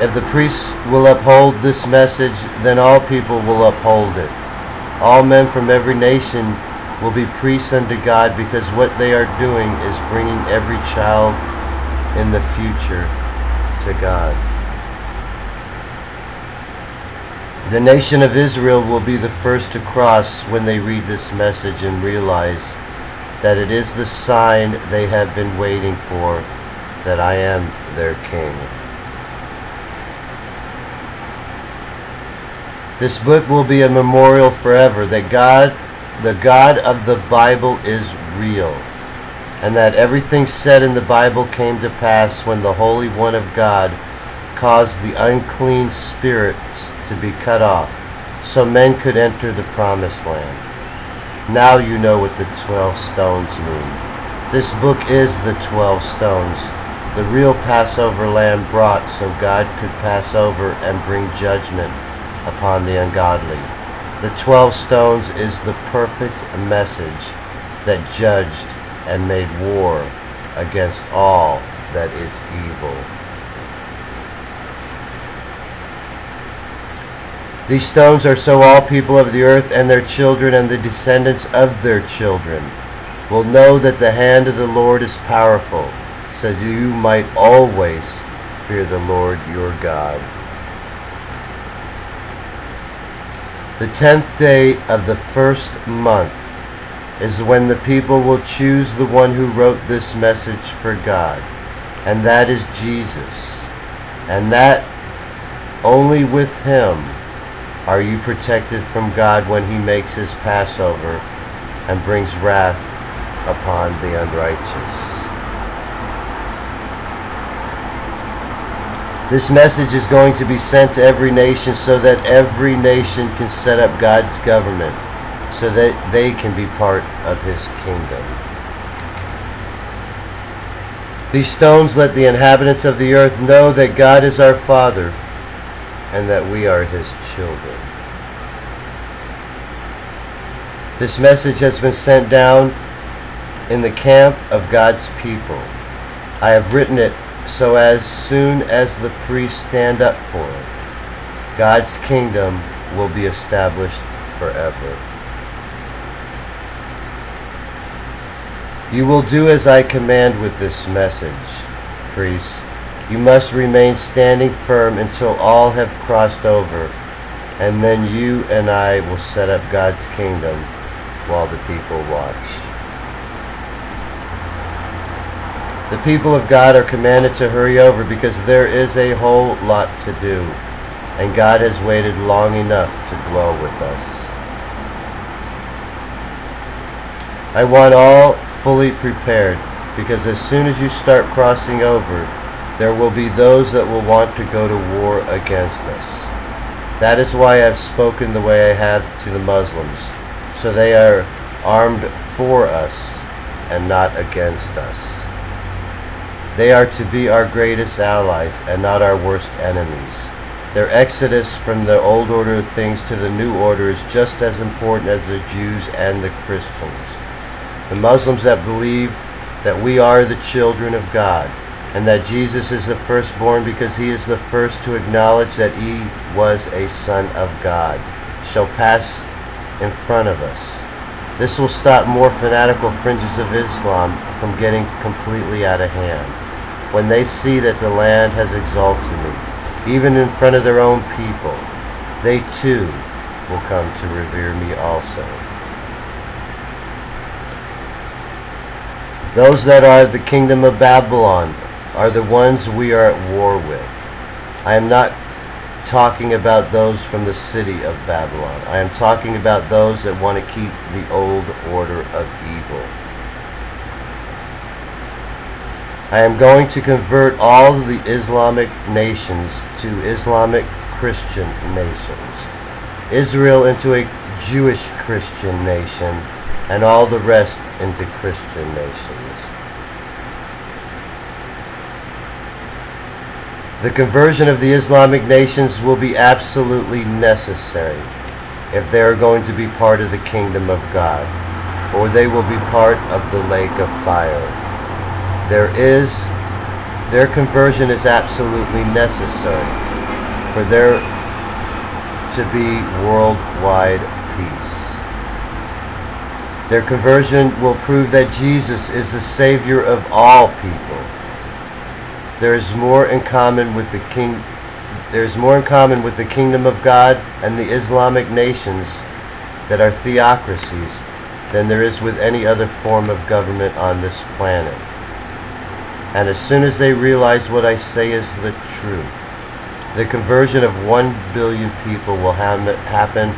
If the priests will uphold this message, then all people will uphold it. All men from every nation will be priests unto God, because what they are doing is bringing every child in the future to God. The nation of Israel will be the first to cross when they read this message and realize that it is the sign they have been waiting for, that I am their King. This book will be a memorial forever that God, the God of the Bible, is real, and that everything said in the Bible came to pass when the Holy One of God caused the unclean spirits to be cut off, so men could enter the promised land. Now you know what the 12 stones mean. This book is the 12 stones, the real Passover lamb brought so God could pass over and bring judgment upon the ungodly. The 12 stones is the perfect message that judged and made war against all that is evil. These stones are so all people of the earth and their children and the descendants of their children will know that the hand of the Lord is powerful, so you might always fear the Lord your God. The 10th day of the first month is when the people will choose the one who wrote this message for God, and that is Jesus, and that only with him are you protected from God when he makes his Passover and brings wrath upon the unrighteous? This message is going to be sent to every nation so that every nation can set up God's government so that they can be part of his kingdom. These stones let the inhabitants of the earth know that God is our Father and that we are his children. This message has been sent down in the camp of God's people. I have written it so as soon as the priests stand up for it, God's kingdom will be established forever. You will do as I command with this message, priests. You must remain standing firm until all have crossed over, and then you and I will set up God's kingdom while the people watch. The people of God are commanded to hurry over because there is a whole lot to do, and God has waited long enough to dwell with us. I want all fully prepared, because as soon as you start crossing over, there will be those that will want to go to war against us. That is why I've spoken the way I have to the Muslims, so they are armed for us and not against us. They are to be our greatest allies and not our worst enemies. Their exodus from the old order of things to the new order is just as important as the Jews and the Christians. The Muslims that believe that we are the children of God, and that Jesus is the firstborn because he is the first to acknowledge that he was a son of God, shall pass in front of us. This will stop more fanatical fringes of Islam from getting completely out of hand, when they see that the land has exalted me, even in front of their own people. They too will come to revere me also. Those that are the kingdom of Babylon are the ones we are at war with. I am not talking about those from the city of Babylon. I am talking about those that want to keep the old order of evil. I am going to convert all of the Islamic nations to Islamic Christian nations, Israel into a Jewish Christian nation, and all the rest into Christian nations. The conversion of the Islamic nations will be absolutely necessary if they are going to be part of the kingdom of God, or they will be part of the lake of fire. Their conversion is absolutely necessary for there to be worldwide peace. Their conversion will prove that Jesus is the Savior of all people. There is more in common with the kingdom of God and the Islamic nations that are theocracies than there is with any other form of government on this planet. And as soon as they realize what I say is the truth, the conversion of 1 billion people will happen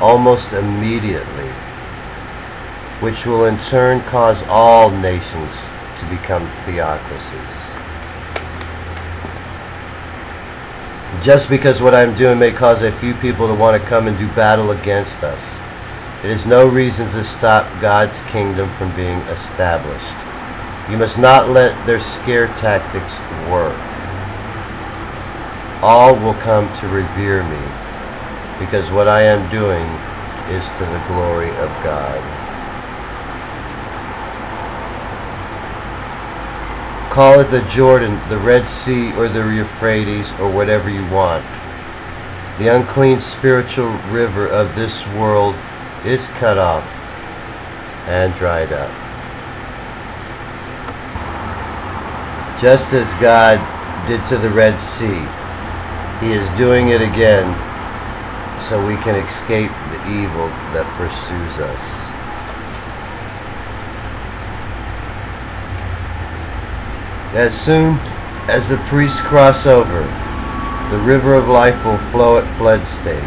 almost immediately, which will in turn cause all nations to become theocracies. Just because what I'm doing may cause a few people to want to come and do battle against us, it is no reason to stop God's kingdom from being established. You must not let their scare tactics work. All will come to revere me, because what I am doing is to the glory of God. Call it the Jordan, the Red Sea, or the Euphrates, or whatever you want. The unclean spiritual river of this world is cut off and dried up. Just as God did to the Red Sea, He is doing it again so we can escape the evil that pursues us. As soon as the priests cross over, the river of life will flow at flood stage.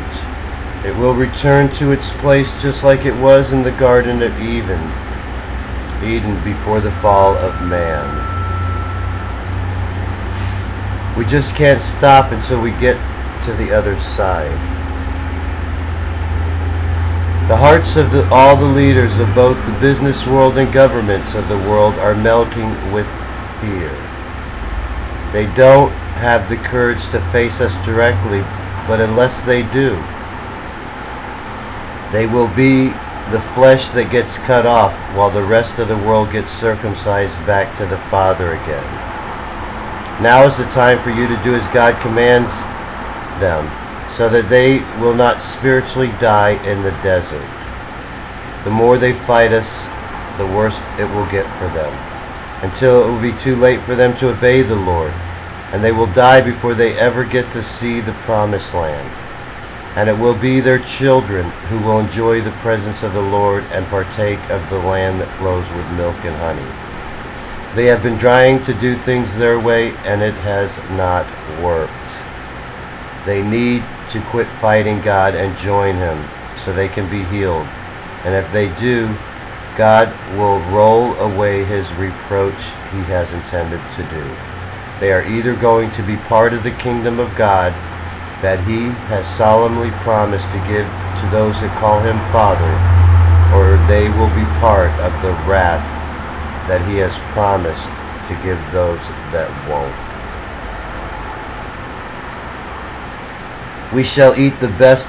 It will return to its place just like it was in the Garden of Eden before the fall of man. We just can't stop until we get to the other side. The hearts of all the leaders of both the business world and governments of the world are melting with fear. They don't have the courage to face us directly, but unless they do, they will be the flesh that gets cut off while the rest of the world gets circumcised back to the Father again. Now is the time for you to do as God commands them, so that they will not spiritually die in the desert. The more they fight us, the worse it will get for them, until it will be too late for them to obey the Lord, and they will die before they ever get to see the promised land. And it will be their children who will enjoy the presence of the Lord and partake of the land that flows with milk and honey. They have been trying to do things their way, and it has not worked. They need to quit fighting God and join Him so they can be healed. And if they do, God will roll away His reproach He has intended to do. They are either going to be part of the kingdom of God that He has solemnly promised to give to those that call Him Father, or they will be part of the wrath that He has promised to give those that won't. We shall eat the best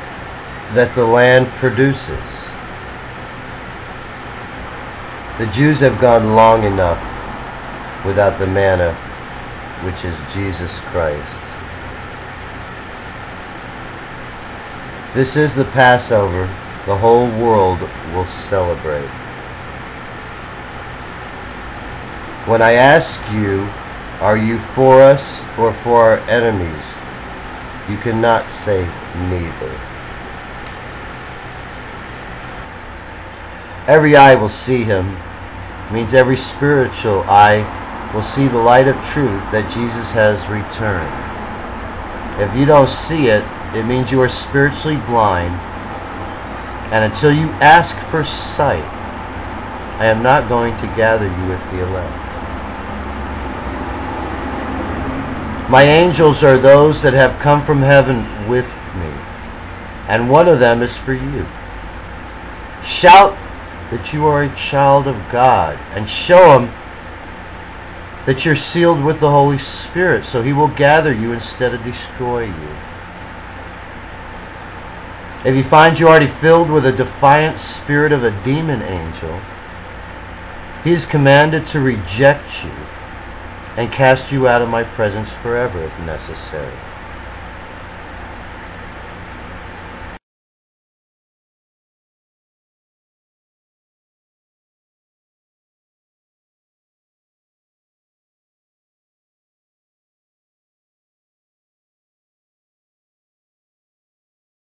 that the land produces. The Jews have gone long enough without the manna, which is Jesus Christ. This is the Passover the whole world will celebrate. When I ask you, are you for us or for our enemies? You cannot say neither. Every eye will see Him. Means every spiritual eye will see the light of truth that Jesus has returned. If you don't see it, it means you are spiritually blind, and until you ask for sight, I am not going to gather you with the elect. My angels are those that have come from heaven with me, and one of them is for you. Shout that you are a child of God, and show Him that you're sealed with the Holy Spirit, so He will gather you instead of destroy you. If He finds you already filled with a defiant spirit of a demon angel, He is commanded to reject you and cast you out of my presence forever if necessary.